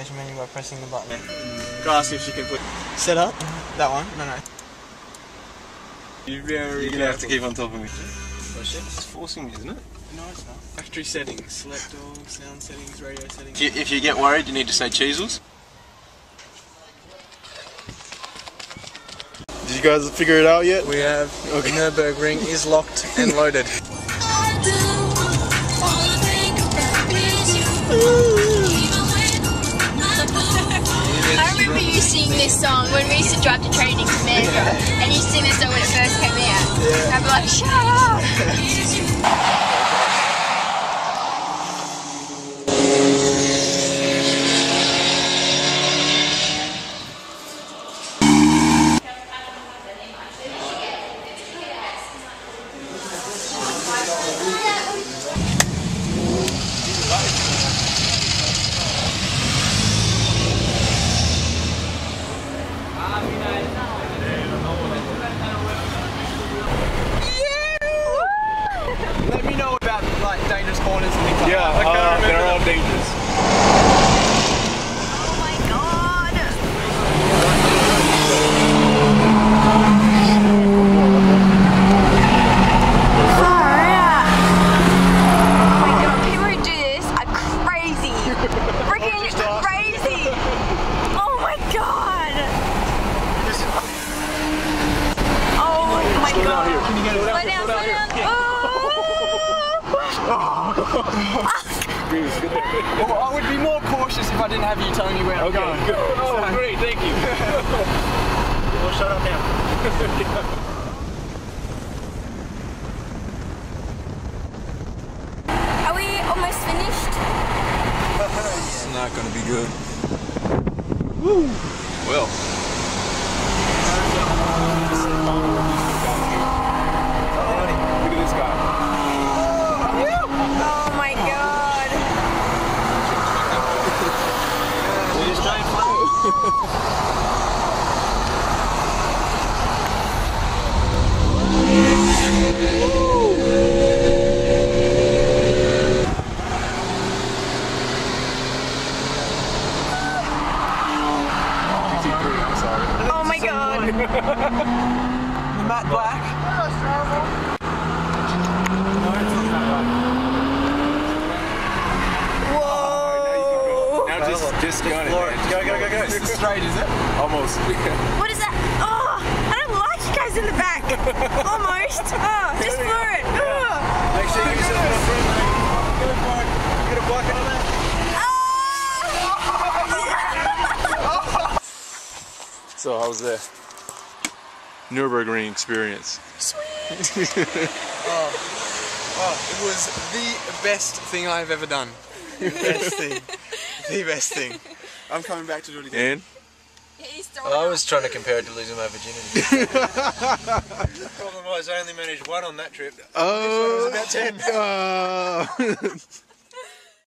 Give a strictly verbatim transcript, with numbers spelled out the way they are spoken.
navigation menu by pressing the button. Cross if she can put. Set up? That one? No, no. You're very You're gonna have to keep on top of me. Push it. It's forcing me, isn't it? No, it's not. Factory settings, select all, sound settings, radio settings. If you, if you get worried, you need to say Cheezels. Did you guys figure it out yet? We have. Okay. Nürburgring is locked and loaded. I remember you singing this song when we used to drive to training from America, yeah. And you sing this song when it first came out. Yeah. I'd be like, shut up! Yeah, like, uh, they're all dangerous. Oh my god! Far out! Oh my god, people who do this are crazy! Freaking crazy! Oh my god! Oh my god! Slow down, slow down! Well, I would be more cautious if I didn't have you telling me where I'm going. Okay. Oh, so. Great, thank you. Well, shut up now. Are we almost finished? It's not going to be good. Woo! Well. Look at this guy. Oh my god! The matte black. Whoa! Now just, just go, go, go, go, go. It's straight, is it? Almost. What is that? Oh! I don't like you guys in the back. Almost. Oh, just floor it. Oh. Make sure you get a front. Get a block. Get a block out of that. So how was the Nürburgring experience? Sweet! oh. oh, it was the best thing I've ever done. The best thing. The best thing. I'm coming back to do it again. And? Well, I was trying to compare it to losing my virginity. The problem was I only managed one on that trip. Oh! This one was about ten. Oh.